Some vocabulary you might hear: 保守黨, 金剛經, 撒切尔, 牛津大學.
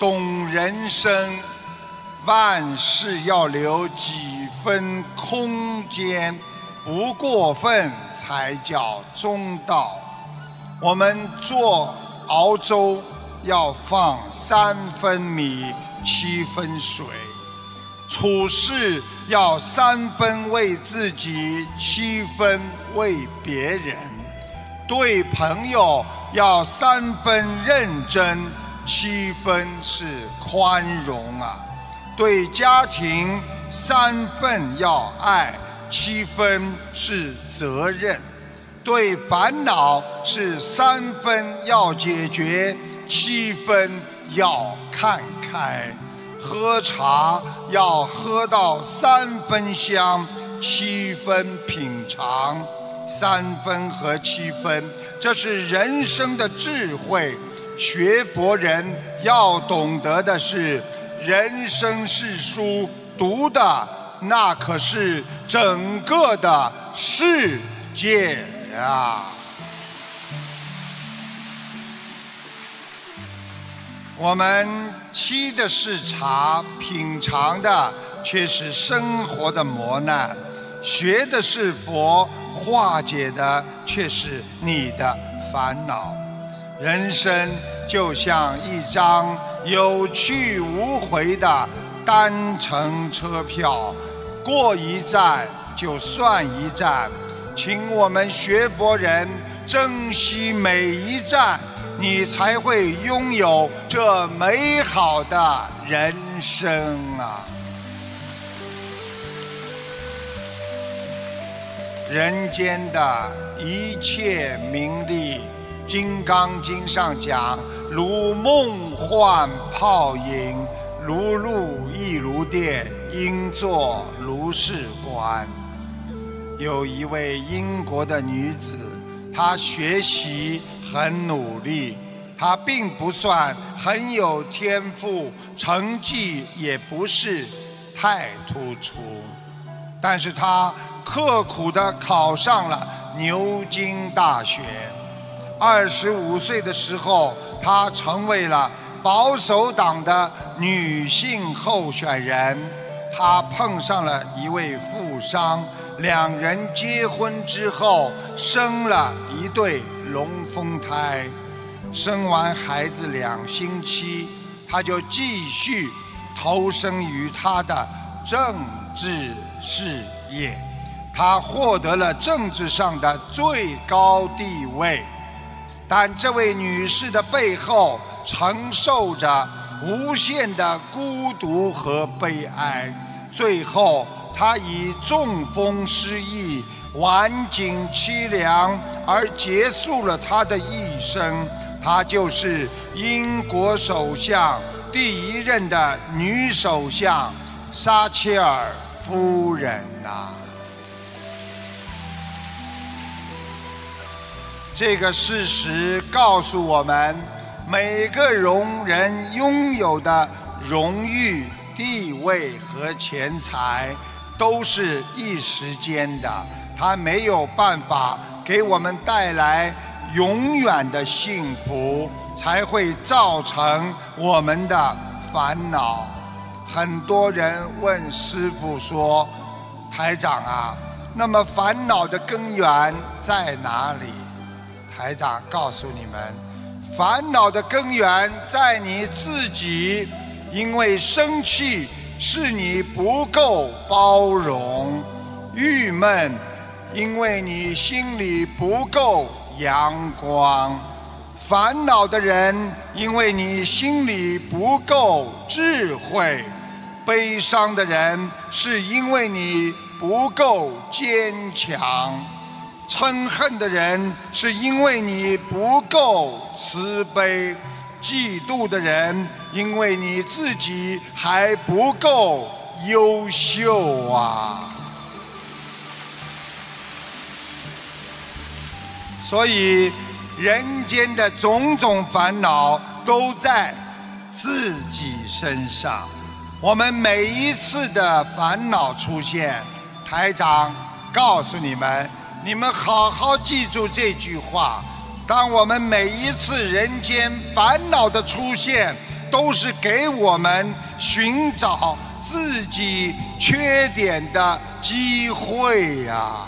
懂人生，万事要留几分空间，不过分才叫中道。我们做熬粥要放3分米7分水，处事要3分为自己，7分为别人；对朋友要3分认真，7分是宽容啊；对家庭3分要爱，7分是责任；对烦恼是3分要解决，7分要看开。喝茶要喝到3分香，7分品尝。3分和7分，这是人生的智慧。学佛人要懂得的是，人生是书，读的那可是整个的世界呀。我们沏的是茶，品尝的却是生活的磨难；学的是佛，化解的却是你的烦恼。人生就像一张有去无回的单程车票，过一站就算一站。请我们学佛人珍惜每一站，你才会拥有这美好的人生啊！人间的一切名利，《金刚经》上讲，如梦幻泡影，如露亦如电，应作如是观。有一位英国的女子，她学习很努力，她并不算很有天赋，成绩也不是太突出，但是她刻苦地考上了牛津大学。25岁的时候，她成为了保守党的女性候选人。她碰上了一位富商，两人结婚之后生了一对龙凤胎。生完孩子2星期，他就继续投身于他的政治事业，他获得了政治上的最高地位。但这位女士的背后承受着无限的孤独和悲哀，最后他以中风失忆、晚景凄凉而结束了他的一生。她就是英国首相第1任的女首相撒切尔夫人啊。这个事实告诉我们，每个人拥有的荣誉、地位和钱财都是一时间的，它没有办法给我们带来永远的幸福，才会造成我们的烦恼。很多人问师父说：“台长啊，那么烦恼的根源在哪里？”台长告诉你们，烦恼的根源在你自己，因为生气是你不够包容，郁闷，因为你心里不够阳光；烦恼的人，因为你心里不够智慧；悲伤的人，是因为你不够坚强；嗔恨的人，是因为你不够慈悲；嫉妒的人，因为你自己还不够优秀啊。所以人间的种种烦恼都在自己身上。我们每一次的烦恼出现，台长告诉你们，你们好好记住这句话，当我们每一次人间烦恼的出现，都是给我们寻找自己缺点的机会呀。